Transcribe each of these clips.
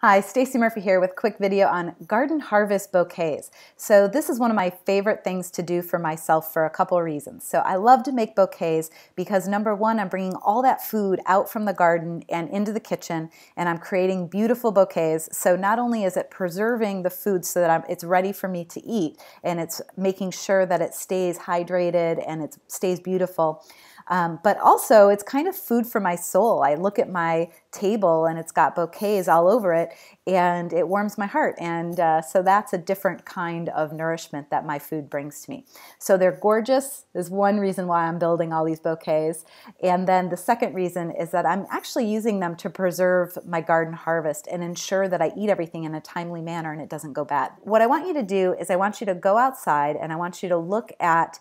Hi, Stacey Murphy here with a quick video on garden harvest bouquets. So this is one of my favorite things to do for myself for a couple reasons. So I love to make bouquets because number one, I'm bringing all that food out from the garden and into the kitchen and I'm creating beautiful bouquets. So not only is it preserving the food so that it's ready for me to eat and it's making sure that it stays hydrated and it stays beautiful, but also it's kind of food for my soul. I look at my table and it's got bouquets all over it and it warms my heart, and so that's a different kind of nourishment that my food brings to me. So they're gorgeous is one reason why I'm building all these bouquets, and then the second reason is that I'm actually using them to preserve my garden harvest and ensure that I eat everything in a timely manner and it doesn't go bad. What I want you to do is I want you to go outside and I want you to look at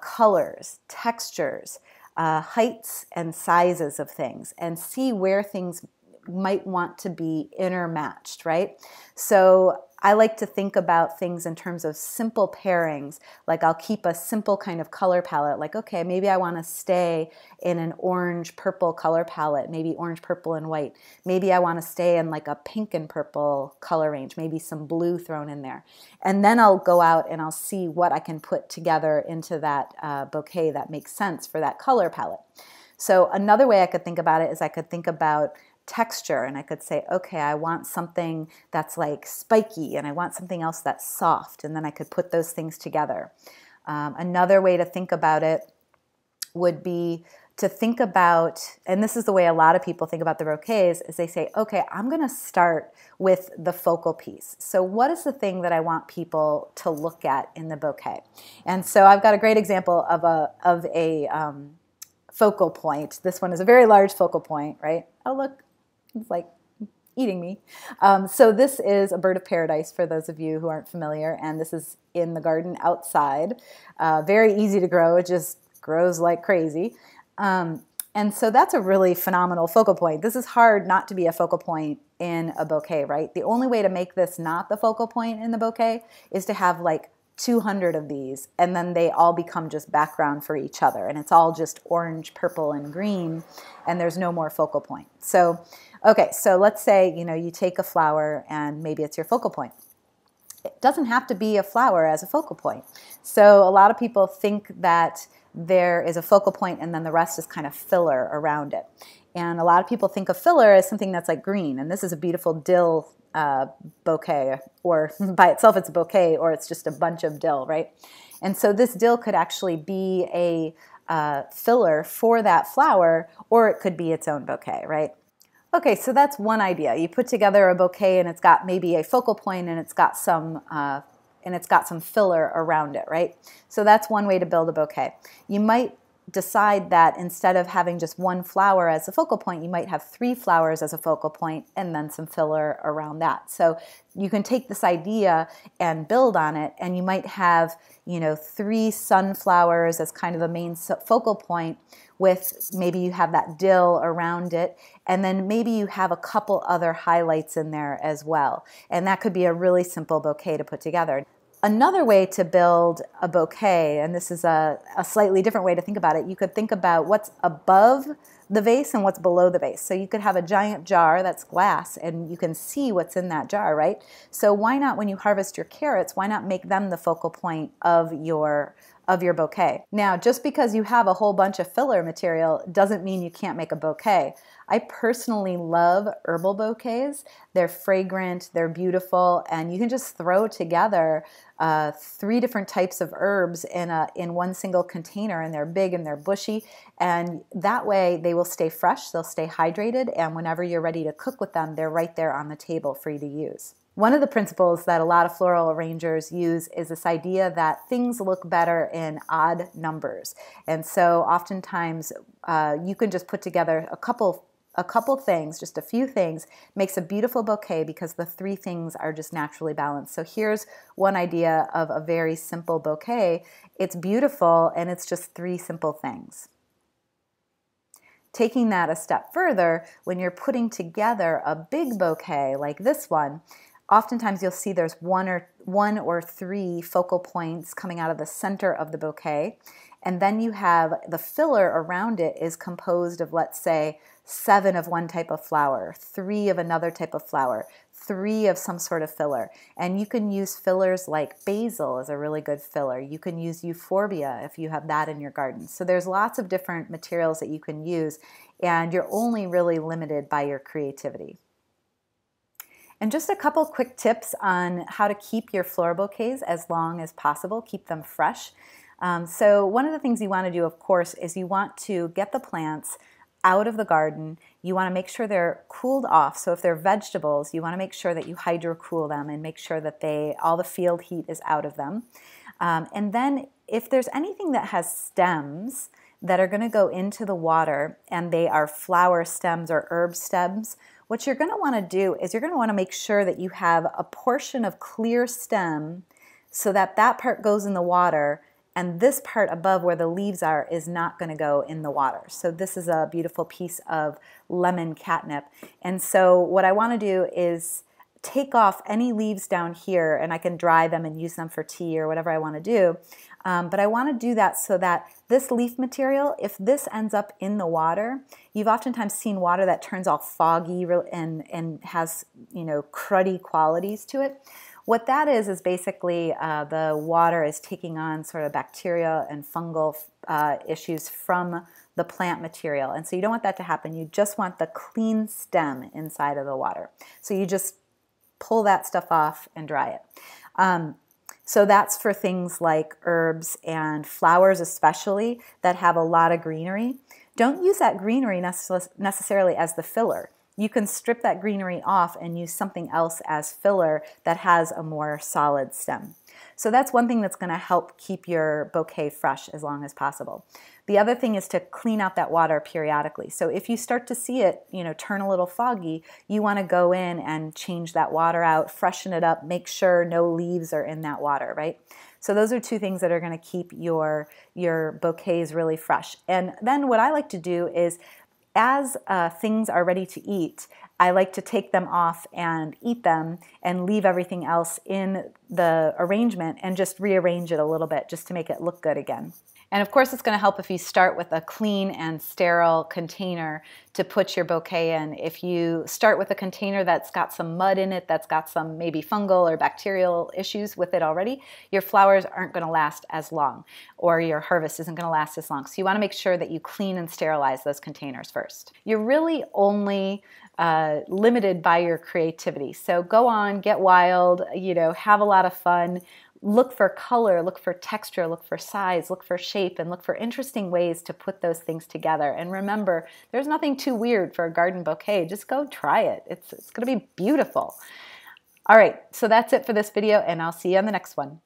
colors, textures, heights and sizes of things, and see where things might want to be intermatched, right? So I like to think about things in terms of simple pairings. Like I'll keep a simple kind of color palette, like okay, maybe I want to stay in an orange-purple color palette, maybe orange, purple, and white. Maybe I want to stay in like a pink and purple color range, maybe some blue thrown in there. And then I'll go out and I'll see what I can put together into that bouquet that makes sense for that color palette. So another way I could think about it is I could think about texture, and I could say, okay, I want something that's like spiky and I want something else that's soft, and then I could put those things together. Another way to think about it would be to think about, and this is the way a lot of people think about the bouquets, is they say, okay, I'm going to start with the focal piece. So what is the thing that I want people to look at in the bouquet? And so I've got a great example of a focal point. This one is a very large focal point, right? Oh, look. It's like eating me. So this is a bird of paradise for those of you who aren't familiar, and this is in the garden outside. Very easy to grow. It just grows like crazy. And so that's a really phenomenal focal point. This is hard not to be a focal point in a bouquet, right? The only way to make this not the focal point in the bouquet is to have like 200 of these, and then they all become just background for each other, and it's all just orange, purple, and green, and there's no more focal point. So okay, so let's say, you know, you take a flower and maybe it's your focal point. It doesn't have to be a flower as a focal point. So a lot of people think that there is a focal point and then the rest is kind of filler around it. And a lot of people think of filler as something that's like green, and this is a beautiful dill bouquet, or by itself it's a bouquet, or it's just a bunch of dill, right? And so this dill could actually be a filler for that flower, or it could be its own bouquet, right? Okay, so that's one idea. You put together a bouquet and it's got maybe a focal point and it's got some filler around it, right? So that's one way to build a bouquet. You might decide that instead of having just one flower as a focal point, you might have three flowers as a focal point and then some filler around that. So you can take this idea and build on it, and you might have, you know, three sunflowers as kind of the main focal point, with maybe you have that dill around it, and then maybe you have a couple other highlights in there as well. And that could be a really simple bouquet to put together. Another way to build a bouquet, and this is a slightly different way to think about it, you could think about what's above the vase and what's below the vase. So you could have a giant jar that's glass and you can see what's in that jar, right? So why not, when you harvest your carrots, why not make them the focal point of your bouquet? Now, just because you have a whole bunch of filler material doesn't mean you can't make a bouquet. I personally love herbal bouquets. They're fragrant, they're beautiful, and you can just throw together three different types of herbs in one single container, and they're big and they're bushy, and that way they will stay fresh, they'll stay hydrated, and whenever you're ready to cook with them, they're right there on the table for you to use. One of the principles that a lot of floral arrangers use is this idea that things look better in odd numbers. And so oftentimes you can just put together a couple things, just a few things, makes a beautiful bouquet because the three things are just naturally balanced. So here's one idea of a very simple bouquet. It's beautiful and it's just three simple things. Taking that a step further, when you're putting together a big bouquet like this one, oftentimes you'll see there's one or three focal points coming out of the center of the bouquet, And then you have the filler around it is composed of, let's say, 7 of one type of flower, 3 of another type of flower, 3 of some sort of filler. And you can use fillers like basil is a really good filler. You can use euphorbia if you have that in your garden. So there's lots of different materials that you can use, and you're only really limited by your creativity. And just a couple quick tips on how to keep your floral bouquets as long as possible, keep them fresh. So one of the things you want to do, of course, is you want to get the plants out of the garden. You want to make sure they're cooled off. So if they're vegetables, you want to make sure that you hydrocool them and make sure that all the field heat is out of them. And then if there's anything that has stems that are going to go into the water, and they are flower stems or herb stems, what you're going to want to do is you're going to want to make sure that you have a portion of clear stem so that that part goes in the water, and this part above where the leaves are is not going to go in the water. So this is a beautiful piece of lemon catnip. And so what I want to do is take off any leaves down here, and I can dry them and use them for tea or whatever I want to do. But I want to do that so that this leaf material, if this ends up in the water, you've oftentimes seen water that turns all foggy and has, you know, cruddy qualities to it. What that is basically the water is taking on sort of bacteria and fungal issues from the plant material. And so you don't want that to happen. You just want the clean stem inside of the water. So you just pull that stuff off and dry it. So that's for things like herbs and flowers especially that have a lot of greenery. Don't use that greenery necessarily as the filler. You can strip that greenery off and use something else as filler that has a more solid stem. So that's one thing that's going to help keep your bouquet fresh as long as possible. The other thing is to clean out that water periodically. So if you start to see it, you know, turn a little foggy, you want to go in and change that water out, freshen it up, make sure no leaves are in that water, right? So those are two things that are going to keep your bouquets really fresh. And then what I like to do is, as things are ready to eat, I like to take them off and eat them and leave everything else in the arrangement and just rearrange it a little bit just to make it look good again. And of course it's going to help if you start with a clean and sterile container to put your bouquet in. If you start with a container that's got some mud in it, that's got some maybe fungal or bacterial issues with it already, your flowers aren't going to last as long, or your harvest isn't going to last as long. So you want to make sure that you clean and sterilize those containers first. You're really only limited by your creativity. So go on, get wild, you know, have a lot of fun. Look for color, look for texture, look for size, look for shape, and look for interesting ways to put those things together. And remember, there's nothing too weird for a garden bouquet. Just go try it. It's going to be beautiful. All right, so that's it for this video, and I'll see you on the next one.